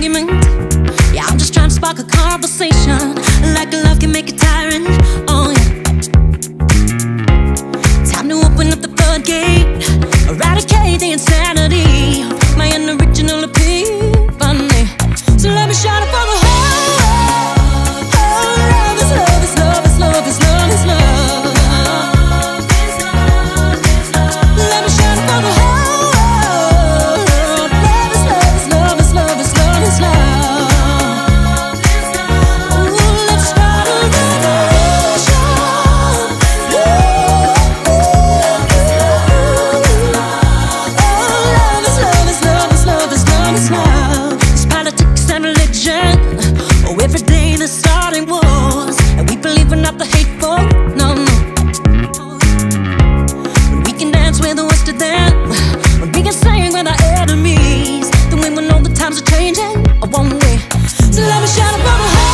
argument. Yeah, I'm just trying to spark a conversation. Like love can make a tyrant. Oh yeah. Time to open up the floodgate, eradicate the insanity. My unoriginal opinion. So let me shout it for the whole world. Oh, love is love, is love, is love, is love, is love. Let me shout it for the whole world. Love is love, is love, is love, is love, is love. Ooh, let's start a revolution. Oh, love is love, is love, is love, is love, is love. Oh, every day they're starting wars, and we believe we're not the hateful, no, no. But we can dance with the worst of them, but we can sing with our enemies. Then we will know the times are changing, or won't we? So let me shout above the heart.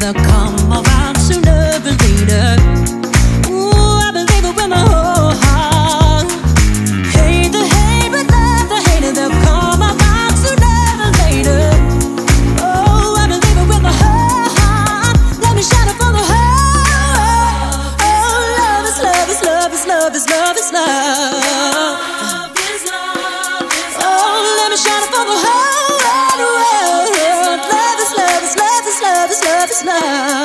They'll come around sooner or later. Ooh, I believe it with my whole heart. Hate the hate, but love the hater. They'll come around sooner or later. Oh, I believe it with my whole heart. Let me shout it for the whole. Oh, love is love, is love, is love, is love, is love. Oh, let me shout it for the whole. Love is love, is love, is love.